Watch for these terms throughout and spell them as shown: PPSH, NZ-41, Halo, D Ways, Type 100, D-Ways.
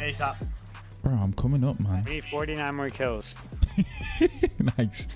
ASAP. Bro, I'm coming up, man. I need 49 more kills. Nice.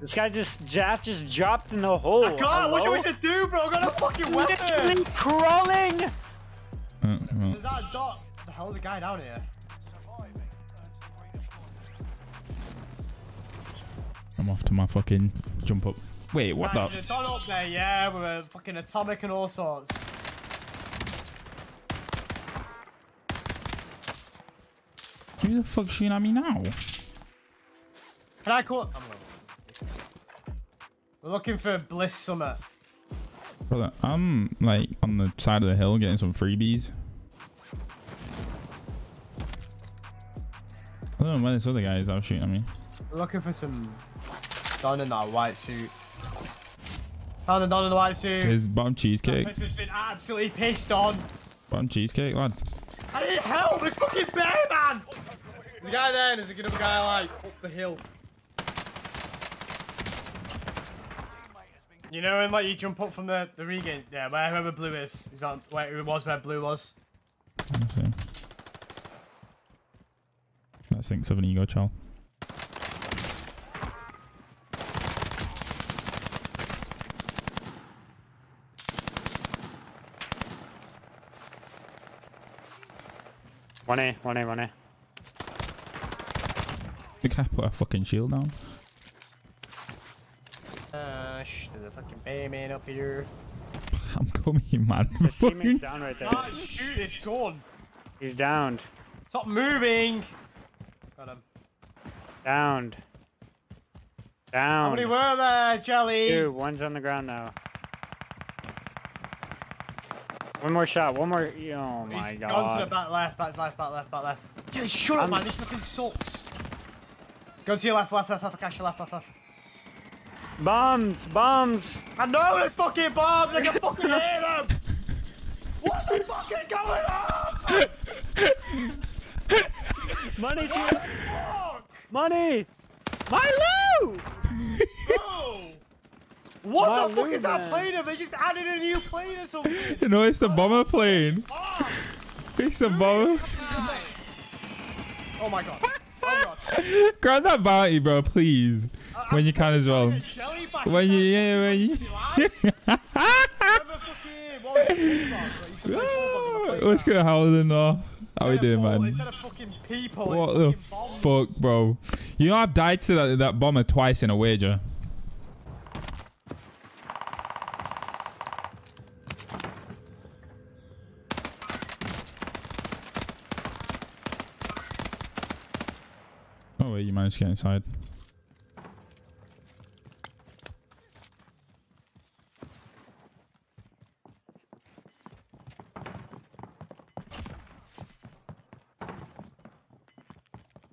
This guy just dropped in the hole. I can't. What do you want me to do, bro? I got a fucking weapon. Literally crawling. Well. Is that a dot? The hell is a guy down here? I'm off to my fucking jump up. Wait, what the? There's a dot up there, yeah, with a fucking atomic and all sorts. Who the fuck's shooting at me now? Can I call? We're looking for Bliss Summit. Brother, I'm like on the side of the hill getting some freebies. I don't know where this other guy is out shooting at me. We're looking for some Don in that white suit. Found a Don in the white suit. His bottom cheesecake. This has been absolutely pissed on. Bottom cheesecake, lad. I need help! This fucking bear, man! There's a guy there and there's another guy like up the hill. You know when like you jump up from the regain? Yeah, where whoever blue is on where it was where blue was. Okay. That thinks of an ego child. One A. Can I put a fucking shield down? There's a fucking Bayman up here. I'm coming, man. The teammate's down right there. Oh, shoot, it's gone. He's downed. Stop moving. Got him. Downed. How many were there, Jelly? Dude, one's on the ground now. One more shot, one more. Oh my god. He's gone to the back left. Jelly, shut up, man. This fucking sucks. Go to your left. Cash your left. Bombs. I know there's fucking bombs. I can fucking hear them. What the fuck is going on? Money, dude. Money. Milo. Bro. What the fuck is that plane? Have they just added a new plane or something? You know, it's the bomber plane. It's the bomber. Oh my god. Oh god. Grab that bounty, bro, please. When you can as well. When you. What's going to happen now? How we doing, man? What the fuck, bro? You know I've died to that bomber twice in a wager. Oh wait, you managed to get inside.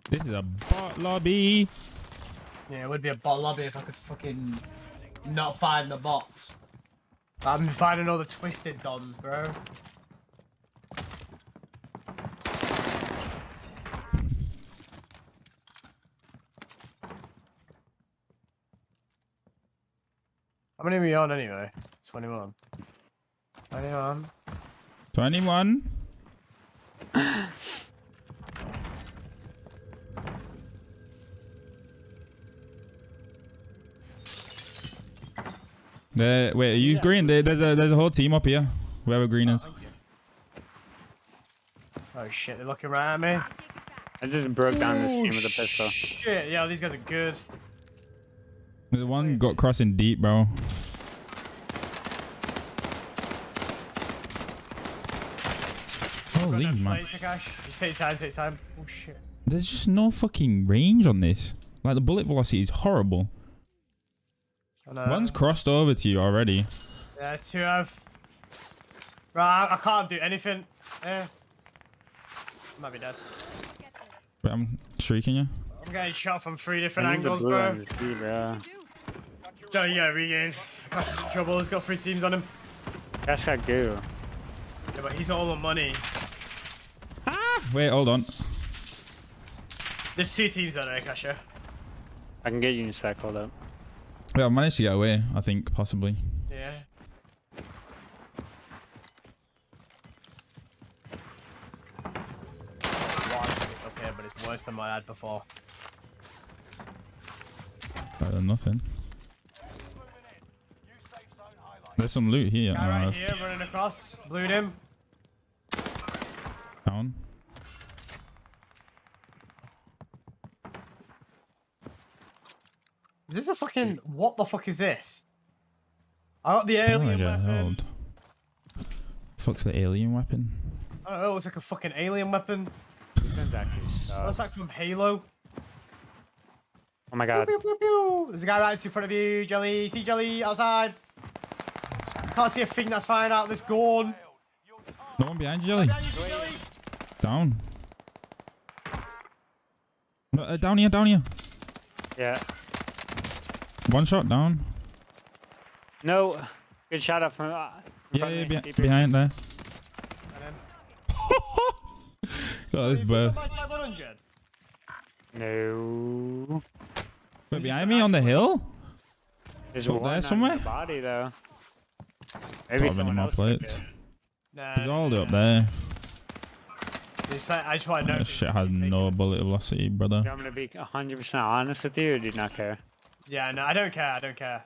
This is a bot lobby. Yeah, it would be a bot lobby if I could fucking not find the bots. I'm finding all the twisted dons, bro. How many are we on anyway? 21. 21. 21. Wait, are you green? There's a whole team up here. Whoever green is. Oh shit, they're looking right at me. I just broke down this team with a pistol. Shit, yeah, these guys are good. The one got crossing deep, bro. Holy man. Just take time. Oh shit. There's just no fucking range on this. Like the bullet velocity is horrible. One's crossed over to you already. Yeah, two have. Right, I can't do anything. Yeah. Might be dead. Wait, I'm shrieking you. I'm getting shot from three different angles, bro. Don't you gotta regain. Cash in trouble, he's got three teams on him. Cash got goo. Yeah, but he's all on money. Ah! Wait, hold on. There's two teams out there, Kasha. I can get you in a sec, hold up. Yeah, I managed to get away, I think, possibly. Yeah. close than what I had before. Better than nothing. There's some loot here. Guy right here, running across. Blued him. Down. Is this a fucking... What the fuck is this? I got the alien weapon. What the fuck's the alien weapon? I don't know, it looks like a fucking alien weapon. That's like from Halo. Oh my god. Pew, pew, pew, pew. There's a guy right in front of you, Jelly. See Jelly, outside. Can't see a thing, that's fired out. This gone. No one behind you, Jelly. Down. No, down here, down here. Yeah. One shot down. No. Good shot up from. Yeah, behind there. That is best. No. But behind me on the hill? There's one there somewhere? Body though. Maybe someone else did. Nah, he's all up there. Just like, I just want to know. That shit had no bullet velocity, brother. I'm gonna be 100% honest with you, or do you not care? Yeah, no, I don't care, I don't care.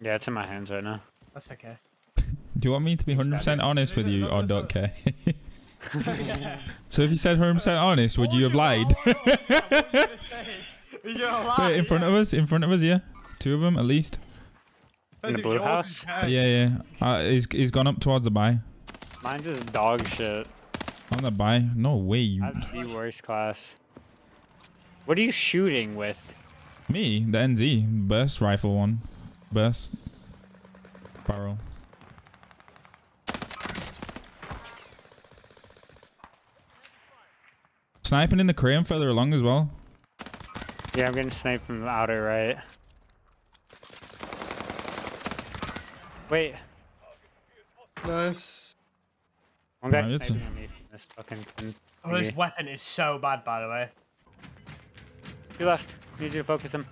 Yeah, it's in my hands right now. That's okay. Do you want me to be 100% honest with you, or don't care? So if you said 100% honest, would you have lied? Wait, in front of us, in front of us, yeah. Two of them, at least. In the blue house? Yeah, yeah. He's gone up towards the buy. Mine's just dog shit. On the buy? No way. You... That's the worst class. What are you shooting with? Me? The NZ. Burst rifle one. Burst. Barrel. Sniping in the crane further along as well. Yeah, I'm getting sniped from the outer right. Wait. Nice. One guy sniping at me from this fucking thing. Oh, this weapon is so bad, by the way. Two left. Need you to focus him.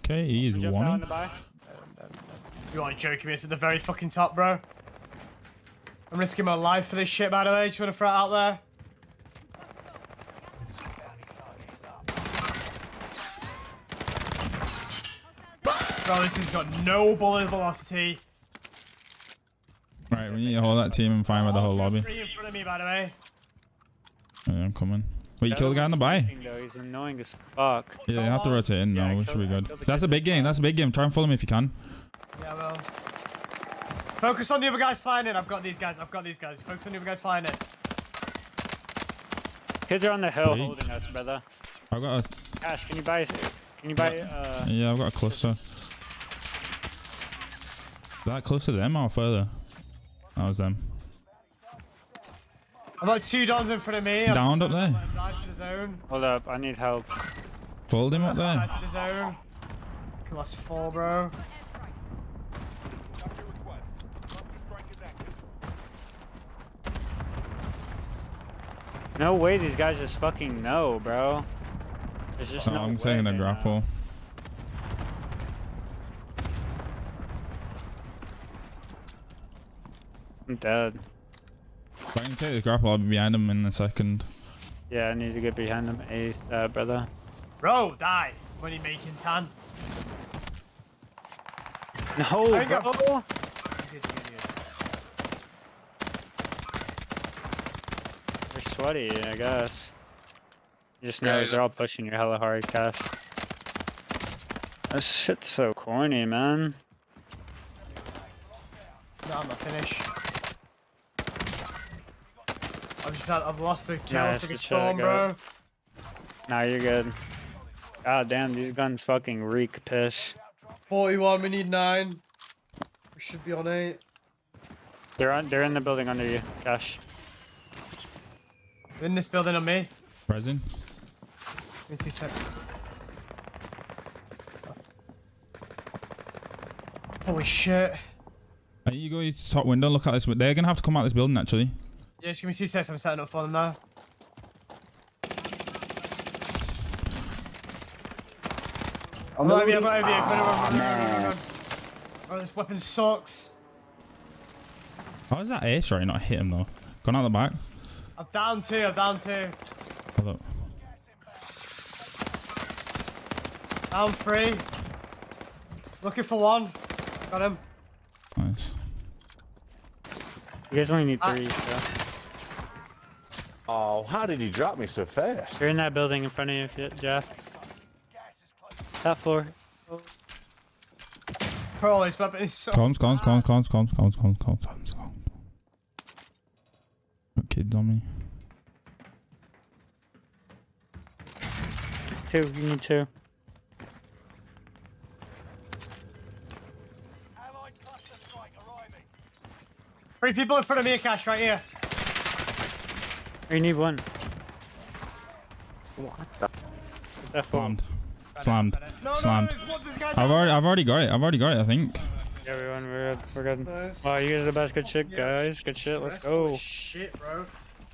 Okay, he is one. You aren't joking me, it's at the very fucking top, bro. I'm risking my life for this shit, by the way. Just want to throw it out there. Bro, this has got no bullet velocity. Right, we need to hold that team and find where the whole lobby. Three in front of me, by the way. Yeah, I'm coming. Wait, you killed the guy on the buy? He's annoying as fuck. Yeah, you have to rotate in now. We should be good. That's a big game. That's a big game. Try and follow me if you can. Yeah, I will. Focus on the other guys flying in. I've got these guys. I've got these guys. Focus on the other guys flying in. Kids are on the hill holding us, brother. I've got a... Ash, can you buy... Yeah, I've got a cluster. Is that closer to them or further? That was them. I've got two dons in front of me. Downed up there. To the zone. Hold up, I need help. Fold him up there. To the zone. Class 4, bro. No way, these guys just fucking know, bro. There's just no I'm taking a grapple. I'm dead. If I can take the grapple, I'll be behind him in a second. Yeah, I need to get behind him, brother. Bro, die when you're making tan. No, bro. Sweaty, I guess. You just know they're all pushing your hella hard, Cash. This shit's so corny, man. No, I'm not finished. I've lost the kill to the storm, bro. Nah, you're good. God damn, these guns fucking reek piss. 41, we need 9. We should be on 8. They're in the building under you, Cash. In this building on me. Present. In 2 seconds. Holy shit. Hey, you go to the top window, look at this. They're gonna have to come out this building actually. Yeah, just give me 2 seconds, I'm setting up for them now. I'm over here, I'm over here. Run. Oh, this weapon sucks. How is that ace right not hit him though? Gone out the back. I'm down two, I'm down two. Hello. Down three. Looking for one. Got him. Nice. You guys only need three, so. Oh, how did he drop me so fast? You're in that building in front of you, Jeff. Top floor. Holy smap, it's so Comes. Okay, dummy. Two, you need two. Allied cluster strike arriving. Three people in front of me, Akash, right here. You need one. What the? That's one. Slammed. No, slammed. No, no, I've already got it, I think. Yeah, we won. We're good. Nice. Wow, you guys are the best. Good shit, guys. Good shit. Let's go. Shit, bro.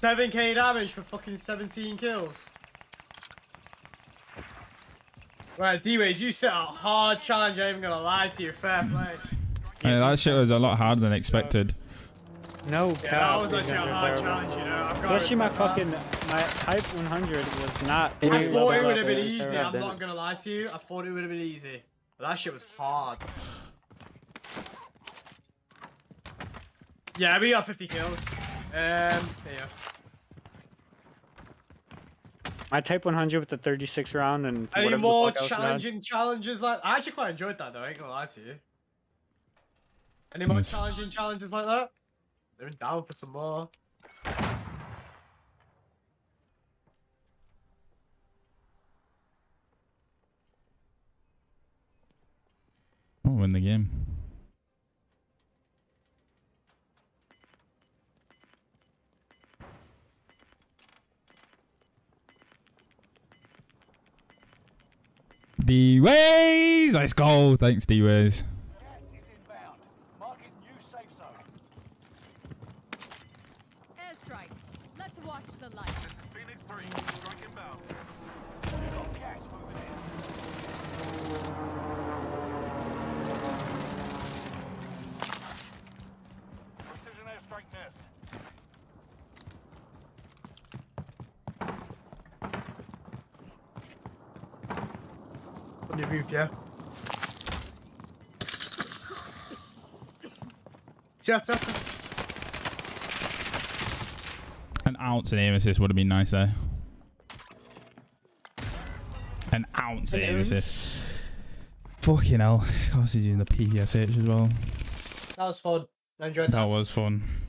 7k damage for fucking 17 kills. Right, D-Ways, you set a hard challenge. I'm even gonna lie to you. Fair play. Yeah, that shit was a lot harder than expected. No, yeah, that was actually a hard challenge, you know. Especially my fucking, my Type 100 was not. I thought it would have been easy. I'm not gonna lie to you. I thought it would have been easy, but that shit was hard. Yeah, we got 50 kills. There you go. My Type 100 with the 36 round and. Any more challenging challenges like? I actually quite enjoyed that though. I ain't gonna lie to you. Any more challenging challenges like that? They're down for some more. I'll win the game. D Ways! Let's go! Thanks, D Ways. Yeah. An ounce of aim assist would have been nice there. An ounce of aim assist. Fucking hell. Of course he's using the PPSH as well. That was fun. I enjoyed that. That was fun.